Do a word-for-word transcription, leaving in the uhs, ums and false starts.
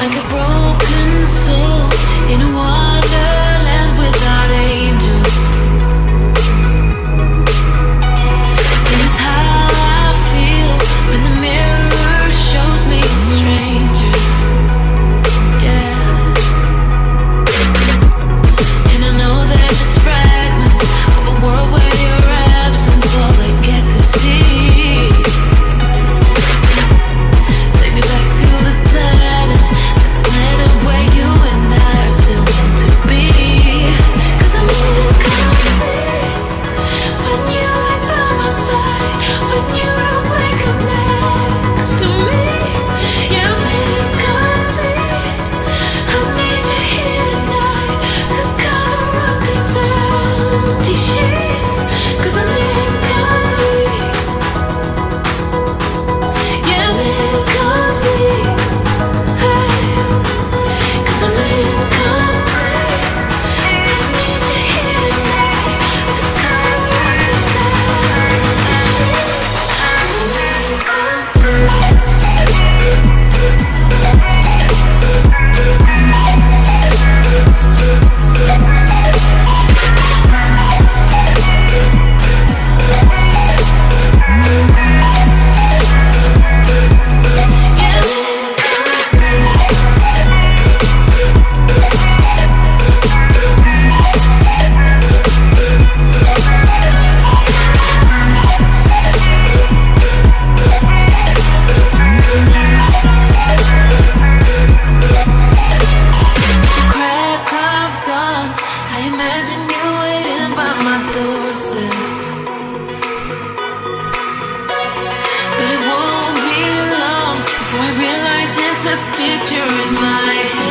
Like a broken soul in a wonderland without angels. It is how I feel when the mirror shows me a stranger. Yeah. And I know that I'm just fragments of a world where your absence all I get to see. Take me back to the planet, the planet where you and I are still meant to be. 'Cause I'm in company when you ain't by my side, when you don't wake up next to me. Yeah, I'm incomplete. I need you here tonight to cover up these empty sheets. 'Cause I'm incomplete. Yeah, I'm incomplete. Hey, 'cause I'm incomplete. I need you here tonight to cover up these empty sheets. 'Cause I'm incomplete. Crack of dawn, I imagine you waiting by my doorstep. But it won't be long before I realize it's a picture in my head.